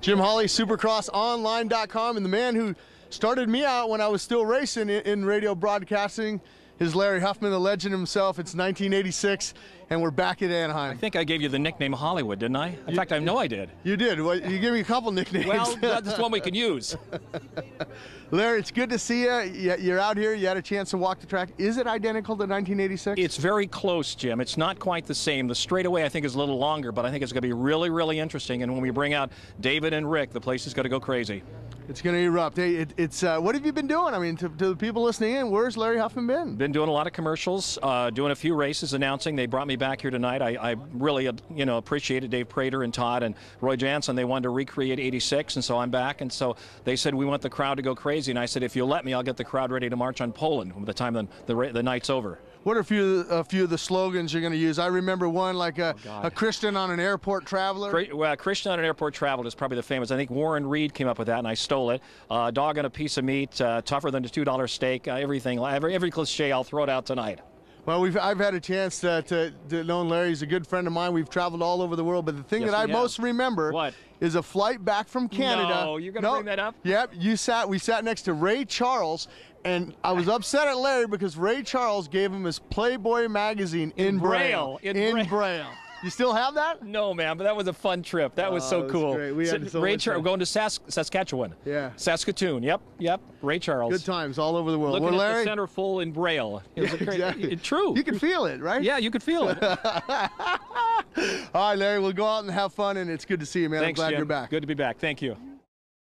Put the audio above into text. Jim Holley, supercrossonline.com, and the man who started me out when I was still racing in radio broadcasting is Larry Huffman, the legend himself. It's 1986, and we're back at Anaheim. I think I gave you the nickname Hollywood, didn't I? In fact, I know I did. You did. Well, you gave me a couple nicknames. Well, that's one we can use. Larry, it's good to see you. You're out here. You had a chance to walk the track. Is it identical to 1986? It's very close, Jim. It's not quite the same. The straightaway, I think, is a little longer, but I think it's going to be really, really interesting. And when we bring out David and Rick, the place is going to go crazy. It's going to erupt. Hey, what have you been doing? I mean, to the people listening in, where's Larry Huffman been? Been doing a lot of commercials, doing a few races, announcing. They brought me back here tonight. I really, appreciated Dave Prater and Todd and Roy Jansen. They wanted to recreate 86, and so I'm back. And so they said, we want the crowd to go crazy. And I said, if you'll let me, I'll get the crowd ready to march on Poland by the time the night's over. What are a few of the slogans you're going to use? I remember one like a Christian on an airport traveler. Well, Christian on an airport traveler is probably the famous. I think Warren Reed came up with that, and I stole it. Dog on a piece of meat, tougher than a $2 steak. Everything, every cliche, I'll throw it out tonight. Well, I've had a chance to know Larry. He's a good friend of mine. We've traveled all over the world, but the thing that I most remember is a flight back from Canada. No, you're going to bring that up? Yep, we sat next to Ray Charles, and I was upset at Larry because Ray Charles gave him his Playboy magazine in Braille. In Braille. You still have that? No, man, but that was a fun trip. That was so cool. Great. We had so Ray Charles going to Saskatchewan. Yeah. Saskatoon. Yep, yep. Ray Charles. Good times all over the world. Looking at the centerfold in Braille. True. You can feel it, right? Yeah, you can feel it. All right, Larry, we'll go out and have fun, and it's good to see you, man. Thanks, I'm glad Jim. You're back. Good to be back. Thank you.